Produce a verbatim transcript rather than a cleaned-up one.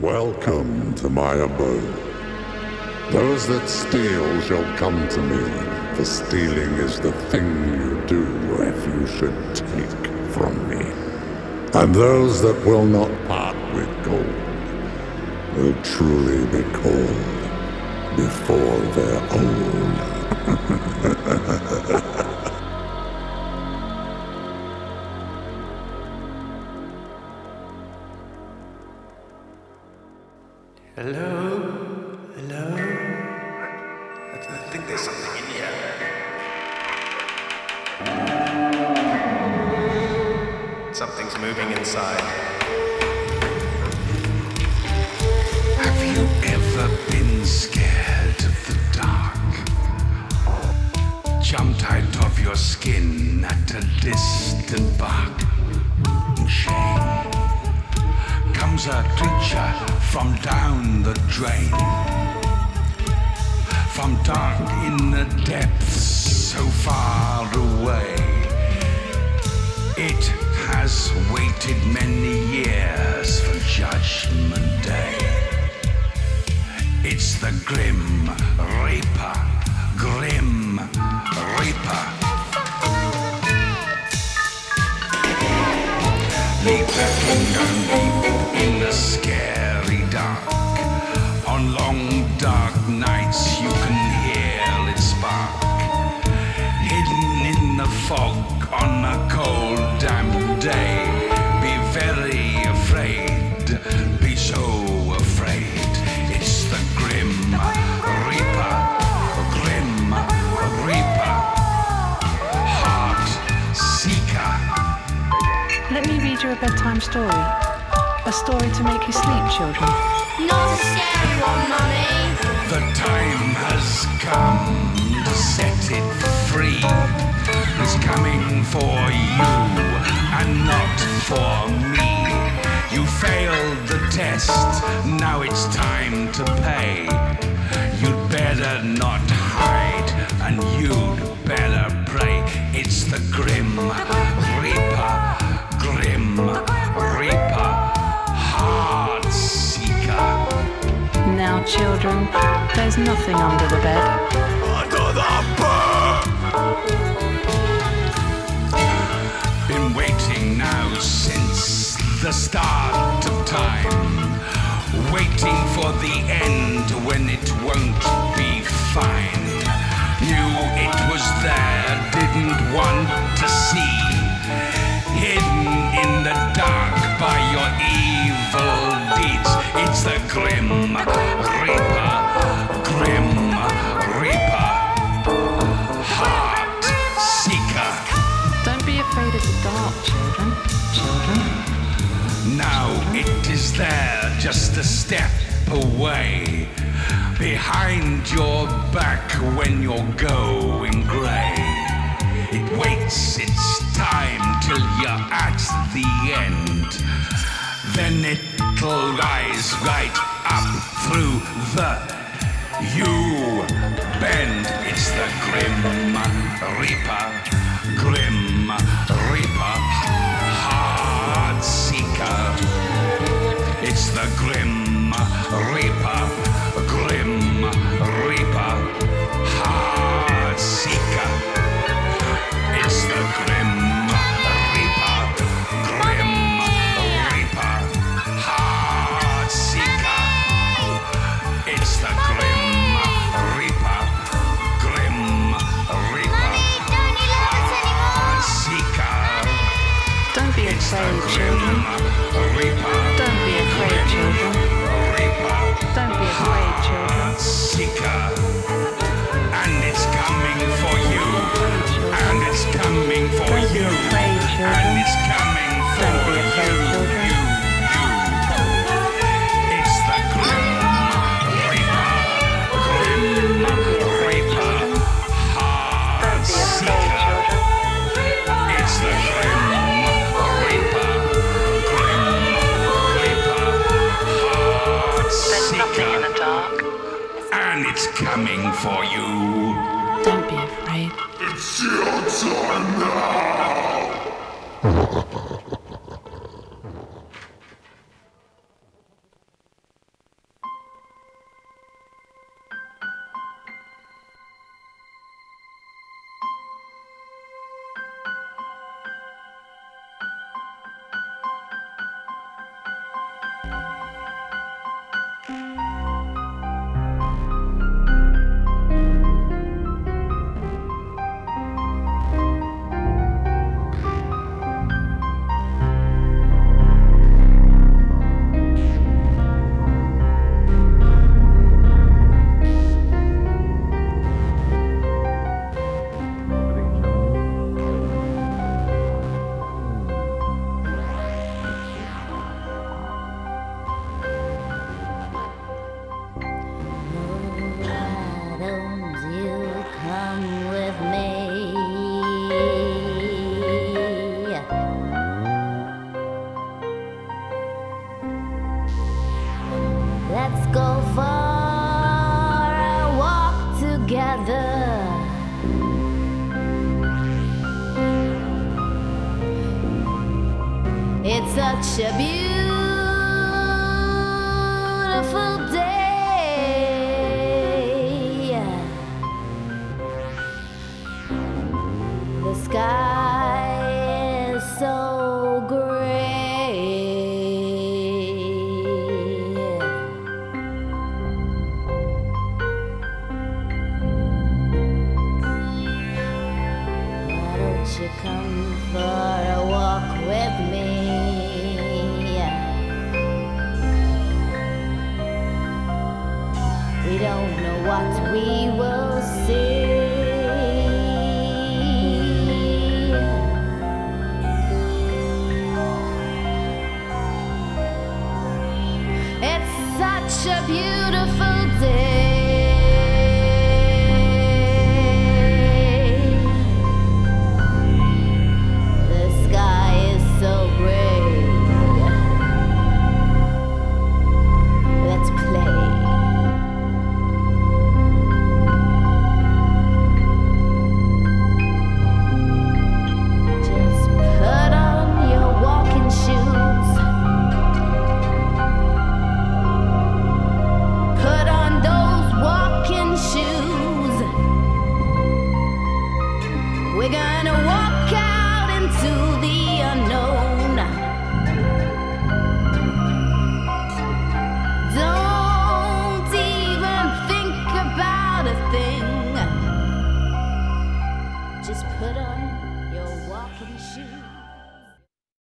Welcome to my abode. Those that steal shall come to me, for stealing is the thing you do if you should take from me. And those that will not part with gold will truly be called before they're old. Hello? Hello? I, I think there's something in here. Something's moving inside. Have you ever been scared of the dark? Jumped out of your skin at a distant bark? Shame. Comes a creature from down the drain, from dark in the depths so far away. It has waited many years for Judgment Day. It's the Grim Reaper, Grim Reaper. Leaping and leaping in the scary dark. On long dark nights you can hear it spark. Hidden in the fog on a cold damp day. Be very afraid, be so afraid. It's the Grim Reaper, Grim Reaper, Heart Seeker. Let me read you a bedtime story. A story to make you sleep, children. Not a scary one, Mummy. The time has come to set it free. It's coming for you and not for me. You failed the test, now it's time to pay. You'd better not hide, and you'd better pray. It's the Grim Reaper, Grim Reaper. Heart Seeker. Now, children, there's nothing under the bed. Under the bed! Been waiting now since the start of time. Waiting for the end when it won't be fine. Knew it was there, didn't want to see. Hidden in the dark by your evil deeds. It's the Grim Reaper, Grim Reaper, Heart Seeker. Don't be afraid of the dark, children. Children. Now it is there, just a step away. Behind your back when you're going grey. It waits its time till you're at the end. Then it'll rise right up through the you bend. It's the Grim Reaper, Grim Reaper, Heart Seeker. It's the Grim Reaper, Grim Reaper, Heart Seeker. It's the Grim Reaper, Grim Reaper, Heart Seeker. It's the Grim Reaper, Grim Reaper, Heart Seeker. Don't be afraid, children. Don't be afraid, children. Don't be afraid, children. Heart Seeker. And it's coming for you. And it's coming for you. And it's coming for you. You, you. It's the Grim Reaper, Grim Reaper, Heart Seeker. It's the Grim Reaper, Grim Reaper, Heart Seeker. And it's coming for you. Don't be afraid. It's your time now! go for a walk together. It's such a beautiful day. The sky is so gray. Why don't you come for a walk with me? We don't know what we will see. It's such a beautiful day. The sky is so gray. Let's play. We're gonna walk out into the unknown. Don't even think about a thing. Just put on